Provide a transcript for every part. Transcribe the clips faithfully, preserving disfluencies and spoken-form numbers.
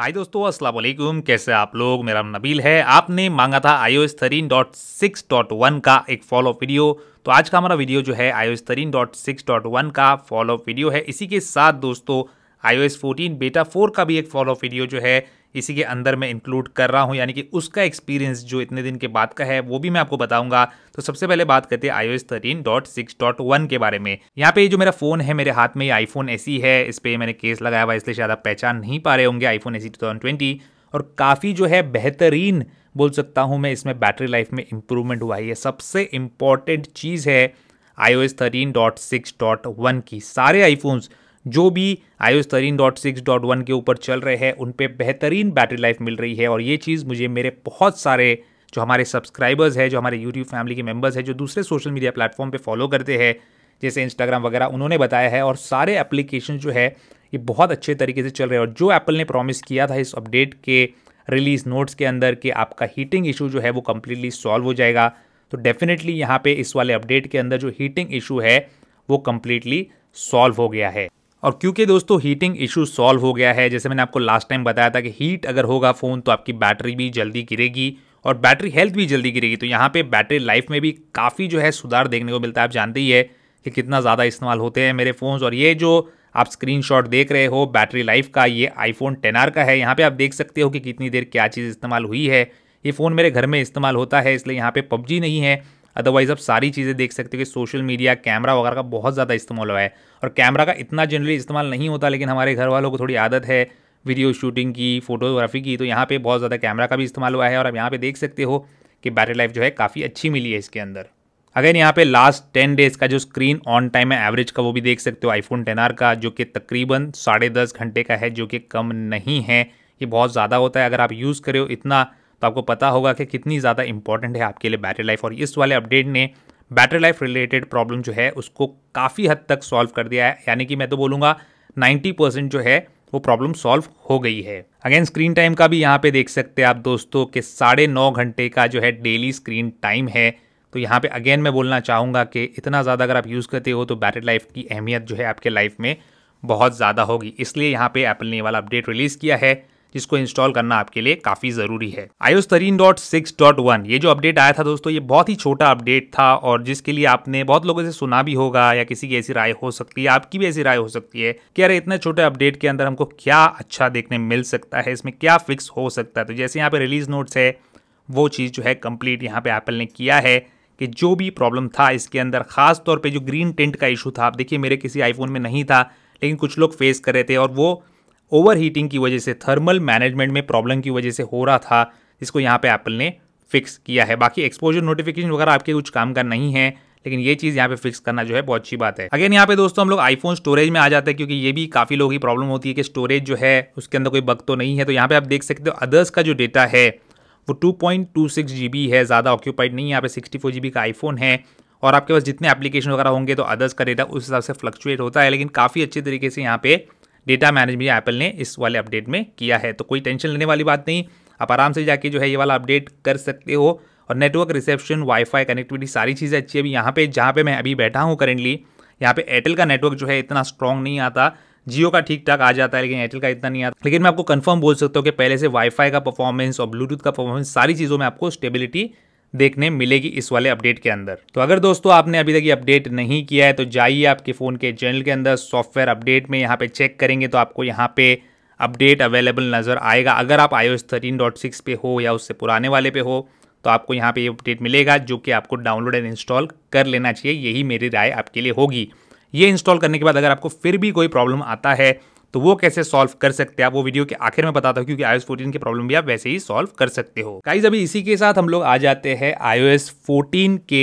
हाय दोस्तों, अस्सलाम वालेकुम। कैसे आप लोग? मेरा नाम नबील है। आपने मांगा था iOS तेरह पॉइंट सिक्स पॉइंट वन का एक फॉलो वीडियो, तो आज का हमारा वीडियो जो है iOS तेरह पॉइंट सिक्स पॉइंट वन का फॉलो वीडियो है। इसी के साथ दोस्तों iOS चौदह बेटा चार का भी एक फॉलो वीडियो जो है इसी के अंदर मैं इंक्लूड कर रहा हूं, यानी कि उसका एक्सपीरियंस जो इतने दिन के बाद का है वो भी मैं आपको बताऊंगा। तो सबसे पहले बात करते हैं iOS तेरह पॉइंट सिक्स पॉइंट वन के बारे में। यहाँ पे जो मेरा फ़ोन है, मेरे हाथ में ये आईफोन एसई है, इस पर मैंने केस लगाया हुआ, इसलिए शायद आप पहचान नहीं पा रहे होंगे आईफोन एसई दो हज़ार बीस। और काफ़ी जो है बेहतरीन बोल सकता हूँ मैं, इसमें बैटरी लाइफ में इम्प्रूवमेंट हुआ है। ये सबसे इम्पॉर्टेंट चीज़ है iOS तेरह पॉइंट सिक्स पॉइंट वन की। सारे आईफोन्स जो भी iOS तेरह पॉइंट सिक्स पॉइंट वन के ऊपर चल रहे हैं उन पे बेहतरीन बैटरी लाइफ मिल रही है। और ये चीज़ मुझे मेरे बहुत सारे जो हमारे सब्सक्राइबर्स हैं, जो हमारे यूट्यूब फैमिली के मेंबर्स हैं, जो दूसरे सोशल मीडिया प्लेटफॉर्म पे फॉलो करते हैं जैसे इंस्टाग्राम वगैरह, उन्होंने बताया है। और सारे एप्लीकेशन जो है ये बहुत अच्छे तरीके से चल रहे हैं। और जो एप्पल ने प्रॉमिस किया था इस अपडेट के रिलीज़ नोट्स के अंदर कि आपका हीटिंग इशू जो है वो कम्प्लीटली सॉल्व हो जाएगा, तो डेफिनेटली यहाँ पर इस वाले अपडेट के अंदर जो हीटिंग इशू है वो कम्प्लीटली सॉल्व हो गया है। और क्योंकि दोस्तों हीटिंग इशू सॉल्व हो गया है, जैसे मैंने आपको लास्ट टाइम बताया था कि हीट अगर होगा फ़ोन तो आपकी बैटरी भी जल्दी गिरेगी और बैटरी हेल्थ भी जल्दी गिरेगी, तो यहाँ पे बैटरी लाइफ में भी काफ़ी जो है सुधार देखने को मिलता है। आप जानते ही है कि कितना ज़्यादा इस्तेमाल होते हैं मेरे फ़ोन्स। और ये जो आप स्क्रीनशॉट देख रहे हो बैटरी लाइफ का, ये आईफोन टेन आर का है। यहाँ पर आप देख सकते हो कि कितनी देर क्या चीज़ इस्तेमाल हुई है। ये फ़ोन मेरे घर में इस्तेमाल होता है, इसलिए यहाँ पर पबजी नहीं है, अदरवाइज़ आप सारी चीज़ें देख सकते हो कि सोशल मीडिया, कैमरा वगैरह का बहुत ज़्यादा इस्तेमाल हुआ है। और कैमरा का इतना जनरली इस्तेमाल नहीं होता, लेकिन हमारे घर वालों को थोड़ी आदत है वीडियो शूटिंग की, फोटोग्राफी की, तो यहाँ पे बहुत ज़्यादा कैमरा का भी इस्तेमाल हुआ है। और आप यहाँ पे देख सकते हो कि बैटरी लाइफ जो है काफ़ी अच्छी मिली है इसके अंदर। अगर यहाँ पे लास्ट टेन डेज़ का जो स्क्रीन ऑन टाइम है एवरेज का, वो भी देख सकते हो आईफोन टेन आर का, जो कि तकरीबन साढ़े दस घंटे का है, जो कि कम नहीं है। ये बहुत ज़्यादा होता है। अगर आप यूज़ करें इतना तो आपको पता होगा कि कितनी ज़्यादा इंपॉर्टेंट है आपके लिए बैटरी लाइफ। और इस वाले अपडेट ने बैटरी लाइफ रिलेटेड प्रॉब्लम जो है उसको काफ़ी हद तक सॉल्व कर दिया है, यानी कि मैं तो बोलूँगा नब्बे परसेंट जो है वो प्रॉब्लम सॉल्व हो गई है। अगेन स्क्रीन टाइम का भी यहाँ पे देख सकते हैं आप दोस्तों कि साढ़े नौ घंटे का जो है डेली स्क्रीन टाइम है। तो यहाँ पर अगेन मैं बोलना चाहूँगा कि इतना ज़्यादा अगर आप यूज़ करते हो तो बैटरी लाइफ की अहमियत जो है आपके लाइफ में बहुत ज़्यादा होगी। इसलिए यहाँ पर एप्पल ने वाला अपडेट रिलीज़ किया है, जिसको इंस्टॉल करना आपके लिए काफ़ी ज़रूरी है। iOS तेरह पॉइंट सिक्स पॉइंट वन ये जो अपडेट आया था दोस्तों, ये बहुत ही छोटा अपडेट था, और जिसके लिए आपने बहुत लोगों से सुना भी होगा, या किसी की ऐसी राय हो सकती है, आपकी भी ऐसी राय हो सकती है कि यार इतने छोटे अपडेट के अंदर हमको क्या अच्छा देखने मिल सकता है, इसमें क्या फिक्स हो सकता है। तो जैसे यहाँ पर रिलीज़ नोट्स है, वो चीज़ जो है कम्प्लीट यहाँ पर एप्पल ने किया है कि जो भी प्रॉब्लम था इसके अंदर, खास तौर पर जो ग्रीन टिंट का इशू था, आप देखिए मेरे किसी आईफोन में नहीं था, लेकिन कुछ लोग फेस कर रहे थे, और वो ओवरहीटिंग की वजह से, थर्मल मैनेजमेंट में प्रॉब्लम की वजह से हो रहा था, जिसको यहाँ पे एप्पल ने फिक्स किया है। बाकी एक्सपोजर नोटिफिकेशन वगैरह आपके कुछ काम का नहीं है, लेकिन ये चीज़ यहाँ पे फिक्स करना जो है बहुत अच्छी बात है। अगेन यहाँ पे दोस्तों हम लोग आईफोन स्टोरेज में आ जाते हैं, क्योंकि ये भी काफ़ी लोगों की प्रॉब्लम होती है कि स्टोरेज जो है उसके अंदर कोई बग तो नहीं है। तो यहाँ पर आप देख सकते हो अदर्स का जो डेटा है वो two point two six G B है, ज़्यादा ऑक्यूपाइड नहीं है। यहाँ पे सिक्सटी फोर जी बी का आईफोन है, और आपके पास जितने एप्लीकेशन वगैरह होंगे तो अदर्स का डेटा उस हिसाब से फ्लक्चुएट होता है। लेकिन काफ़ी अच्छे तरीके से यहाँ पर डेटा मैनेजमेंट एप्पल ने इस वाले अपडेट में किया है, तो कोई टेंशन लेने वाली बात नहीं। आप आराम से जाके जो है ये वाला अपडेट कर सकते हो। और नेटवर्क, रिसेप्शन, वाईफाई कनेक्टिविटी, सारी चीज़ें अच्छी है। अभी यहाँ पे जहाँ पे मैं अभी बैठा हूँ करेंटली, यहाँ पे एयरटेल का नेटवर्क जो है इतना स्ट्रॉन्ग नहीं आता, जियो का ठीक ठाक आ जाता है, लेकिन एयरटेल का इतना नहीं आता। लेकिन मैं आपको कन्फर्म बोल सकता हूँ कि पहले से वाईफाई का परफॉर्मेंस और ब्लूटूथ का परफॉर्मेंस, सारी चीज़ों में आपको स्टेबिलिटी देखने मिलेगी इस वाले अपडेट के अंदर। तो अगर दोस्तों आपने अभी तक ये अपडेट नहीं किया है तो जाइए आपके फ़ोन के चैनल के अंदर, सॉफ्टवेयर अपडेट में यहाँ पे चेक करेंगे तो आपको यहाँ पे अपडेट अवेलेबल नज़र आएगा। अगर आप iOS तेरह पॉइंट सिक्स पे हो या उससे पुराने वाले पे हो तो आपको यहाँ पे ये अपडेट मिलेगा, जो कि आपको डाउनलोड एंड इंस्टॉल कर लेना चाहिए। यही मेरी राय आपके लिए होगी। ये इंस्टॉल करने के बाद अगर आपको फिर भी कोई प्रॉब्लम आता है तो वो कैसे सॉल्व कर सकते हैं आप, वो वीडियो के आखिर में बताता हूँ, क्योंकि iOS चौदह के प्रॉब्लम भी आप वैसे ही सॉल्व कर सकते हो। गाइस अभी इसी के साथ हम लोग आ जाते हैं iOS चौदह के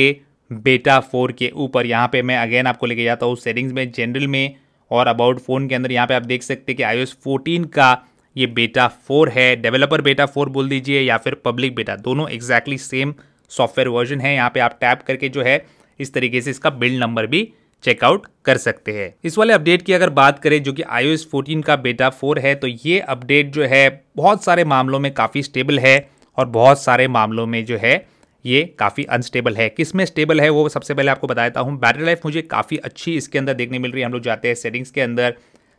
बेटा चार के ऊपर। यहाँ पे मैं अगेन आपको लेके जाता हूँ सेटिंग्स में, जनरल में, और अबाउट फ़ोन के अंदर। यहाँ पे आप देख सकते हैं कि iOS चौदह का ये बेटा चार है, डेवलपर बेटा चार बोल दीजिए या फिर पब्लिक बेटा, दोनों एग्जैक्टली सेम सॉफ्टवेयर वर्जन है। यहाँ पर आप टैप करके जो है इस तरीके से इसका बिल्ड नंबर भी चेकआउट कर सकते हैं। इस वाले अपडेट की अगर बात करें जो कि iOS चौदह का बेटा चार है, तो ये अपडेट जो है बहुत सारे मामलों में काफ़ी स्टेबल है और बहुत सारे मामलों में जो है ये काफ़ी अनस्टेबल है। किस में स्टेबल है वो सबसे पहले आपको बताता हूँ। बैटरी लाइफ मुझे काफ़ी अच्छी इसके अंदर देखने मिल रही है। हम लोग जाते हैं सेटिंग्स के अंदर,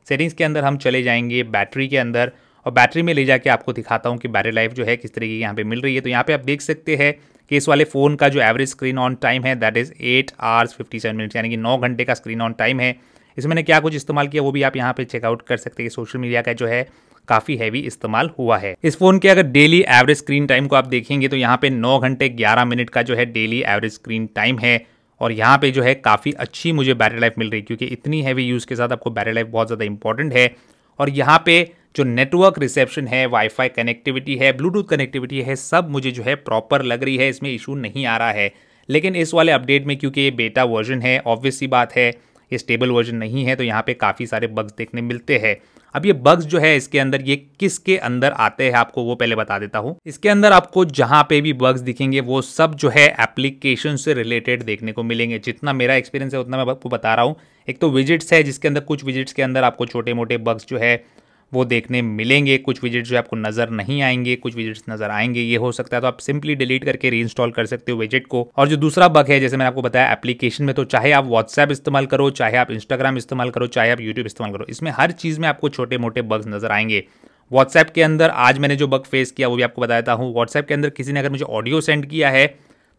सेटिंग्स के अंदर हम चले जाएंगे बैटरी के अंदर, और बैटरी में ले जाके आपको दिखाता हूँ कि बैटरी लाइफ जो है किस तरीके की यहाँ पे मिल रही है। तो यहाँ पे आप देख सकते हैं कि इस वाले फ़ोन का जो एवरेज स्क्रीन ऑन टाइम है that is eight hours fifty seven minutes, यानी कि नौ घंटे का स्क्रीन ऑन टाइम है। इसमें मैंने क्या कुछ इस्तेमाल किया वो भी आप यहाँ पे चेकआउट कर सकते हैं। सोशल मीडिया का जो है काफ़ी हैवी इस्तेमाल हुआ है इस फ़ोन के। अगर डेली एवरेज स्क्रीन टाइम को आप देखेंगे तो यहाँ पे नौ घंटे ग्यारह मिनट का जो है डेली एवरेज स्क्रीन टाइम है, और यहाँ पे जो है काफ़ी अच्छी मुझे बैटरी लाइफ मिल रही है, क्योंकि इतनी हैवी यूज़ के साथ आपको बैटरी लाइफ बहुत ज़्यादा इंपॉर्टेंट है। और यहाँ पे जो नेटवर्क रिसेप्शन है, वाईफाई कनेक्टिविटी है, ब्लूटूथ कनेक्टिविटी है, सब मुझे जो है प्रॉपर लग रही है, इसमें इशू नहीं आ रहा है। लेकिन इस वाले अपडेट में क्योंकि ये बेटा वर्जन है, ऑब्वियस सी बात है ये स्टेबल वर्जन नहीं है, तो यहाँ पे काफ़ी सारे बग्स देखने मिलते हैं। अब ये बग्स जो है इसके अंदर, ये किसके अंदर आते हैं आपको वो पहले बता देता हूँ। इसके अंदर आपको जहाँ पे भी बग्स दिखेंगे वो सब जो है एप्लीकेशन से रिलेटेड देखने को मिलेंगे। जितना मेरा एक्सपीरियंस है उतना मैं आपको बता रहा हूँ। एक तो विजिट्स है जिसके अंदर, कुछ विजिट्स के अंदर आपको छोटे मोटे बग्स जो है वो देखने मिलेंगे, कुछ विजिट्स जो आपको नज़र नहीं आएंगे, कुछ विजिट्स नज़र आएंगे। ये हो सकता है तो आप सिंपली डिलीट करके रीइंस्टॉल कर सकते हो विजिट को। और जो दूसरा बग है, जैसे मैंने आपको बताया एप्लीकेशन में, तो चाहे आप व्हाट्सएप इस्तेमाल करो, चाहे आप इंस्टाग्राम इस्तेमाल करो, चाहे आप यूट्यूब इस्तेमाल करो, इसमें हर चीज़ में आपको छोटे मोटे बग्स नज़र आएंगे। व्हाट्सएप के अंदर आज मैंने जो बग फेस किया वो भी आपको बताता हूँ। व्हाट्सएप के अंदर किसी ने अगर मुझे ऑडियो सेंड किया है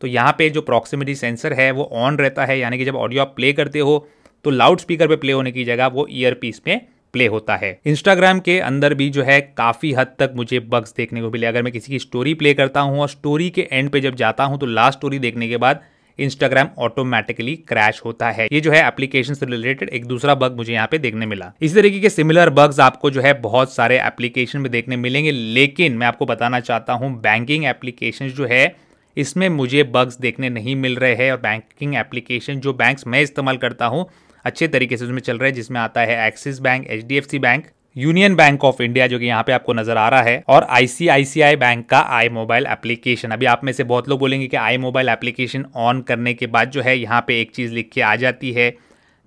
तो यहाँ पर जो प्रॉक्सिमिटी सेंसर है वो ऑन रहता है, यानी कि जब ऑडियो आप प्ले करते हो तो लाउड स्पीकर पर प्ले होने की जगह वो ईयर पीस में प्ले होता है। इंस्टाग्राम के अंदर भी जो है काफ़ी हद तक मुझे बग्स देखने को मिले। अगर मैं किसी की स्टोरी प्ले करता हूं और स्टोरी के एंड पे जब जाता हूं तो लास्ट स्टोरी देखने के बाद इंस्टाग्राम ऑटोमेटिकली क्रैश होता है। ये जो है एप्लीकेशन से रिलेटेड एक दूसरा बग मुझे यहाँ पे देखने मिला। इसी तरीके के सिमिलर बग्स आपको जो है बहुत सारे एप्लीकेशन में देखने मिलेंगे। लेकिन मैं आपको बताना चाहता हूँ बैंकिंग एप्लीकेशन जो है इसमें मुझे बग्स देखने नहीं मिल रहे हैं। और बैंकिंग एप्लीकेशन जो बैंक्स मैं इस्तेमाल करता हूँ अच्छे तरीके से उसमें चल रहा है, जिसमें आता है Axis Bank, H D F C Bank, Union Bank of India जो कि यहाँ पे आपको नजर आ रहा है, और आई सी आई सी आई बैंक का आई मोबाइल एप्लीकेशन। अभी आप में से बहुत लोग बोलेंगे कि आई मोबाइल एप्लीकेशन ऑन करने के बाद जो है यहाँ पे एक चीज़ लिख के आ जाती है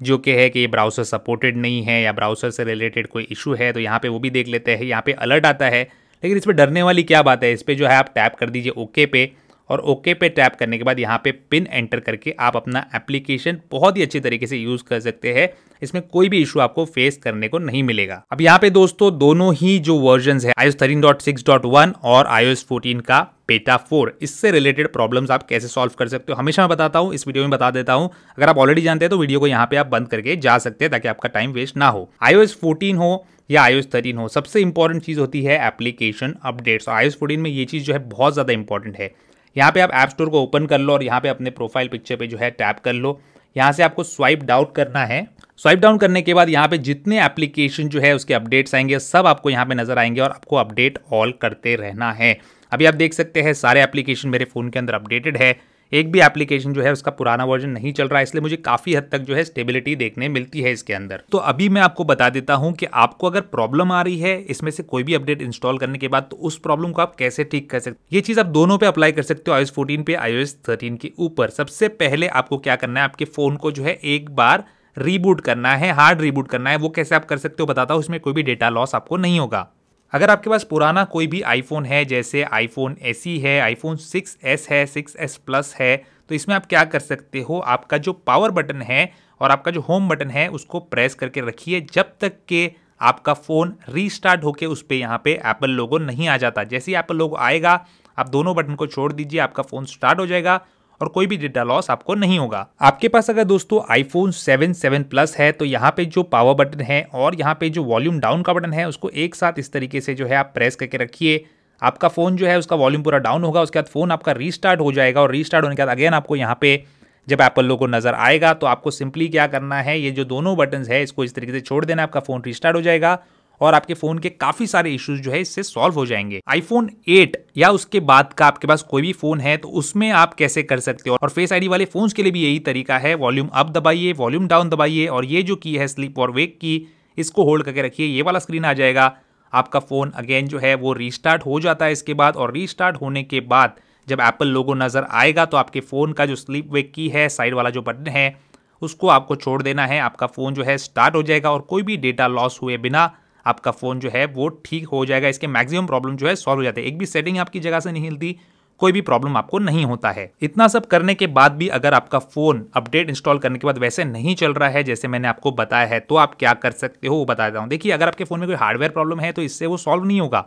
जो कि है कि ये ब्राउजर सपोर्टेड नहीं है या ब्राउजर से रिलेटेड कोई इशू है, तो यहाँ पे वो भी देख लेते हैं। यहाँ पे अलर्ट आता है, लेकिन इस पर डरने वाली क्या बात है। इस पर जो है आप टैप कर दीजिए ओके पे, और ओके पे टैप करने के बाद यहाँ पे पिन एंटर करके आप अपना एप्लीकेशन बहुत ही अच्छे तरीके से यूज़ कर सकते हैं। इसमें कोई भी इशू आपको फेस करने को नहीं मिलेगा। अब यहाँ पे दोस्तों दोनों ही जो वर्जन्स है I O S thirteen point six point one और आई ओ एस फोर्टीन का बेटा फोर, इससे रिलेटेड प्रॉब्लम्स आप कैसे सॉल्व कर सकते हो हमेशा मैं बताता हूँ, इस वीडियो में बता देता हूँ। अगर आप ऑलरेडी जानते हैं तो वीडियो को यहाँ पे आप बंद करके जा सकते हैं ताकि आपका टाइम वेस्ट ना हो। आई ओ एस फोर्टीन हो या आई ओ एस थर्टीन हो, सबसे इंपॉर्टेंट चीज़ होती है application updates. I O S fourteen में ये चीज़ जो है बहुत ज़्यादा इंपॉर्टेंट है। यहाँ पे आप ऐप स्टोर को ओपन कर लो और यहाँ पे अपने प्रोफाइल पिक्चर पे जो है टैप कर लो। यहाँ से आपको स्वाइप डाउन करना है। स्वाइप डाउन करने के बाद यहाँ पे जितने एप्लीकेशन जो है उसके अपडेट्स आएंगे सब आपको यहाँ पे नजर आएंगे, और आपको अपडेट ऑल करते रहना है। अभी आप देख सकते हैं सारे एप्लीकेशन मेरे फ़ोन के अंदर अपडेटेड है, एक भी एप्लीकेशन जो है उसका पुराना वर्जन नहीं चल रहा है, इसलिए मुझे काफ़ी हद तक जो है स्टेबिलिटी देखने मिलती है इसके अंदर। तो अभी मैं आपको बता देता हूं कि आपको अगर प्रॉब्लम आ रही है इसमें से कोई भी अपडेट इंस्टॉल करने के बाद, तो उस प्रॉब्लम को आप कैसे ठीक कर सकते हो। ये चीज़ आप दोनों पे अप्लाई कर सकते हो, आई ओ एस फोर्टीन पे, आई ओ एस थर्टीन के ऊपर। सबसे पहले आपको क्या करना है, आपके फ़ोन को जो है एक बार रीबूट करना है, हार्ड रीबूट करना है। वो कैसे आप कर सकते हो बताता हूँ, उसमें कोई भी डेटा लॉस आपको नहीं होगा। अगर आपके पास पुराना कोई भी आईफोन है, जैसे आईफोन एस ई है, आईफोन सिक्स एस है, सिक्स एस प्लस है, तो इसमें आप क्या कर सकते हो, आपका जो पावर बटन है और आपका जो होम बटन है उसको प्रेस करके रखिए जब तक के आपका फ़ोन रीस्टार्ट होके उस पर यहाँ पे एप्पल लोगो नहीं आ जाता। जैसे ही एप्पल लोगो आएगा आप दोनों बटन को छोड़ दीजिए, आपका फ़ोन स्टार्ट हो जाएगा और कोई भी डेटा लॉस आपको नहीं होगा। आपके पास अगर दोस्तों iPhone सेवन, सेवन प्लस है तो यहाँ पे जो पावर बटन है और यहाँ पे जो वॉल्यूम डाउन का बटन है उसको एक साथ इस तरीके से जो है आप प्रेस करके रखिए। आपका फ़ोन जो है उसका वॉल्यूम पूरा डाउन होगा, उसके बाद फ़ोन आपका रीस्टार्ट हो जाएगा, और रीस्टार्ट होने के बाद अगेन आपको यहाँ पे जब एप्पल लोगो नज़र आएगा तो आपको सिंपली क्या करना है, ये जो दोनों बटन है इसको इस तरीके से छोड़ देना, आपका फ़ोन रीस्टार्ट हो जाएगा और आपके फ़ोन के काफ़ी सारे इश्यूज जो है इससे सॉल्व हो जाएंगे। आईफोन एट या उसके बाद का आपके पास कोई भी फ़ोन है तो उसमें आप कैसे कर सकते हो, और फेस आईडी वाले फ़ोन्स के लिए भी यही तरीका है। वॉल्यूम अप दबाइए, वॉल्यूम डाउन दबाइए, और ये जो की है स्लीप और वेक की, इसको होल्ड करके रखिए, ये वाला स्क्रीन आ जाएगा। आपका फ़ोन अगेन जो है वो रीस्टार्ट हो जाता है इसके बाद, और रीस्टार्ट होने के बाद जब एप्पल लोगो नज़र आएगा तो आपके फ़ोन का जो स्लीप वेक की है, साइड वाला जो बटन है उसको आपको छोड़ देना है, आपका फ़ोन जो है स्टार्ट हो जाएगा और कोई भी डेटा लॉस हुए बिना आपका फ़ोन जो है वो ठीक हो जाएगा। इसके मैक्सिमम प्रॉब्लम जो है सॉल्व हो जाते हैं। एक भी सेटिंग आपकी जगह से नहीं हिलती, कोई भी प्रॉब्लम आपको नहीं होता है। इतना सब करने के बाद भी अगर आपका फोन अपडेट इंस्टॉल करने के बाद वैसे नहीं चल रहा है जैसे मैंने आपको बताया है, तो आप क्या कर सकते हो वो बता देता हूँ। देखिए, अगर आपके फोन में कोई हार्डवेयर प्रॉब्लम है तो इससे वो सॉल्व नहीं होगा,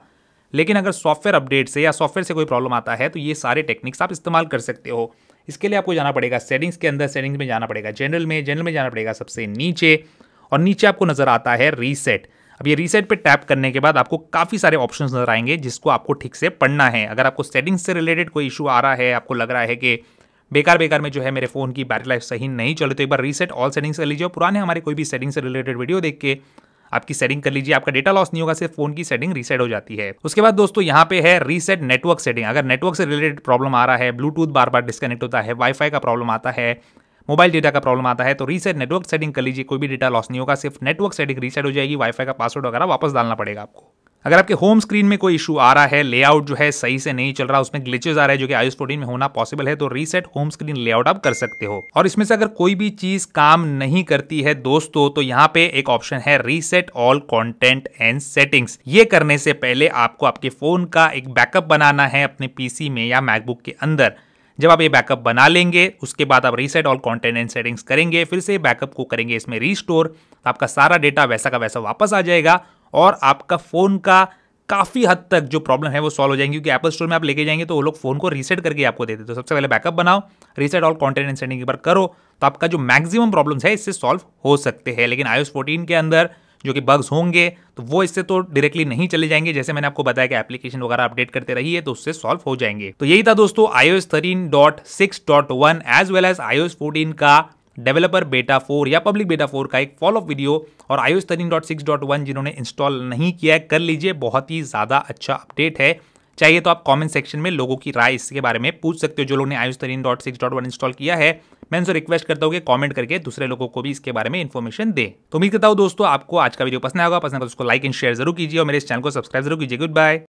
लेकिन अगर सॉफ्टवेयर अपडेट से या सॉफ्टवेयर से कोई प्रॉब्लम आता है तो ये सारे टेक्निक्स आप इस्तेमाल कर सकते हो। इसके लिए आपको जाना पड़ेगा सेटिंग्स के अंदर, सेटिंग्स में जाना पड़ेगा, जनरल में, जनरल में जाना पड़ेगा सबसे नीचे, और नीचे आपको नजर आता है रीसेट। अब ये रीसेट पे टैप करने के बाद आपको काफ़ी सारे ऑप्शंस नजर आएंगे जिसको आपको ठीक से पढ़ना है। अगर आपको सेटिंग्स से रिलेटेड कोई इशू आ रहा है, आपको लग रहा है कि बेकार बेकार में जो है मेरे फ़ोन की बैटरी लाइफ सही नहीं चले, तो एक बार रीसेट ऑल सेटिंग्स कर लीजिए। पुराने हमारे कोई भी सेटिंग से रिलेटेड वीडियो देख के आपकी सेटिंग कर लीजिए, आपका डेटा लॉस नहीं होगा, सिर्फ फोन की सेटिंग रीसेट हो जाती है। उसके बाद दोस्तों यहाँ पे है रीसेट नेटवर्क सेटिंग। अगर नेटवर्क से रिलेटेड प्रॉब्लम आ रहा है, ब्लूटूथ बार बार डिस्कनेक्ट होता है, वाईफाई का प्रॉब्लम आता है, मोबाइल डेटा का प्रॉब्लम आता है, तो रीसेट नेटवर्क सेटिंग कर लीजिए, कोई भी डेटा लॉस नहीं होगा, सिर्फ नेटवर्क सेटिंग रीसेट हो जाएगी, वाईफाई का पासवर्ड वगैरह वापस डालना पड़ेगा आपको। अगर आपके होम स्क्रीन में कोई इशू आ रहा है, लेआउट जो है सही से नहीं चल रहा, उसमें ग्लिचेस आ रहे हैं जो कि आईओएस फोर्टीन में होना पॉसिबल है, तो रीसेट होम स्क्रीन लेआउट आप कर सकते हो। और इसमें से अगर कोई भी चीज काम नहीं करती है दोस्तों, तो यहाँ पे एक ऑप्शन है reset all content and settings. ये करने से पहले आपको आपके फोन का एक बैकअप बनाना है अपने पीसी में या मैकबुक के अंदर। जब आप ये बैकअप बना लेंगे उसके बाद आप reset all content and settings करेंगे, फिर से बैकअप को करेंगे इसमें रीस्टोर, तो आपका सारा डेटा वैसा का वैसा वापस आ जाएगा और आपका फ़ोन का काफ़ी हद तक जो प्रॉब्लम है वो सॉल्व हो जाएंगी, क्योंकि एप्पल स्टोर में आप लेके जाएंगे तो वो लोग फ़ोन को रीसेट करके आपको देते हैं। तो सबसे पहले बैकअप बनाओ, reset all content and setting एक बार करो, तो आपका जो मैक्सिमम प्रॉब्लम्स है इससे सॉल्व हो सकते हैं। लेकिन आईओएस फोर्टीन के अंदर जो कि बग्स होंगे तो वो इससे तो डायरेक्टली नहीं चले जाएंगे, जैसे मैंने आपको बताया कि एप्लीकेशन वगैरह अपडेट करते रहिए तो उससे सॉल्व हो जाएंगे। तो यही था दोस्तों iOS thirteen point six point one as well as iOS fourteen का डेवलपर बेटा फोर या पब्लिक बेटा फोर का एक फॉलो वीडियो। और iOS thirteen point six point one जिन्होंने इंस्टॉल नहीं किया कर लीजिए, बहुत ही ज़्यादा अच्छा अपडेट है। चाहिए तो आप कमेंट सेक्शन में लोगों की राय इसके बारे में पूछ सकते हो। जो लोगों ने iOS thirteen point six point one install किया है, मैं उनसे रिक्वेस्ट करता हूँ कि कमेंट करके दूसरे लोगों को भी इसके बारे में इन्फॉर्मेशन दें। तो उम्मीद करता हूँ दोस्तों आपको आज का वीडियो पसंद आएगा, पसंद आएगा तो उसको लाइक एंड शेयर जरूर कीजिए और मेरे इस चैनल को सब्सक्राइब जरूर कीजिए। Good bye.